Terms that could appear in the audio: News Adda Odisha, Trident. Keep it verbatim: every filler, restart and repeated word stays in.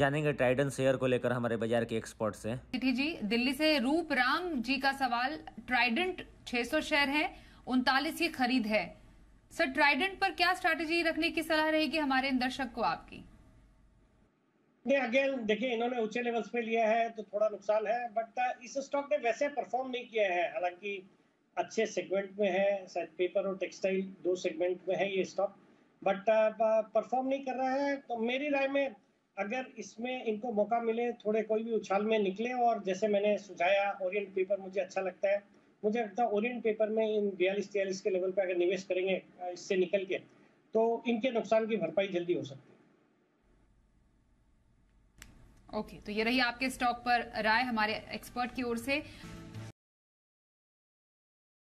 जानेंगे Trident share को लेकर हमारे बाजार के एक्सपर्ट से। जी दिल्ली से रूप राम जी का सवाल, ट्राइडेंट छह सौ शेयर है, उनतालीस की खरीद है, सर ट्राइडेंट पर क्या स्ट्रैटेजी रखने की सलाह रहेगी हमारे इन दर्शक को आपकी? अगेन देखिए इन्होंने ऊंचे लेवल्स पे लिया है तो थोड़ा नुकसान है, बट इस स्टॉक ने वैसे परफॉर्म नहीं किया है, हालांकि अच्छे सेगमेंट में है, शायद पेपर और टेक्सटाइल दो सेगमेंट में है ये स्टॉक, बट परफॉर्म नहीं कर रहा है। तो मेरी राय में अगर इसमें इनको मौका मिले थोड़े कोई भी उछाल में निकले, और जैसे मैंने सुझाया ओरिएंट पेपर मुझे अच्छा लगता है, मुझे लगता है ओरिएंट पेपर में इन बयालीस तेयालीस के लेवल पर अगर निवेश करेंगे इससे निकल के तो इनके नुकसान की भरपाई जल्दी हो सकती है। ओके okay, तो ये रही आपके स्टॉक पर राय हमारे एक्सपर्ट की ओर से।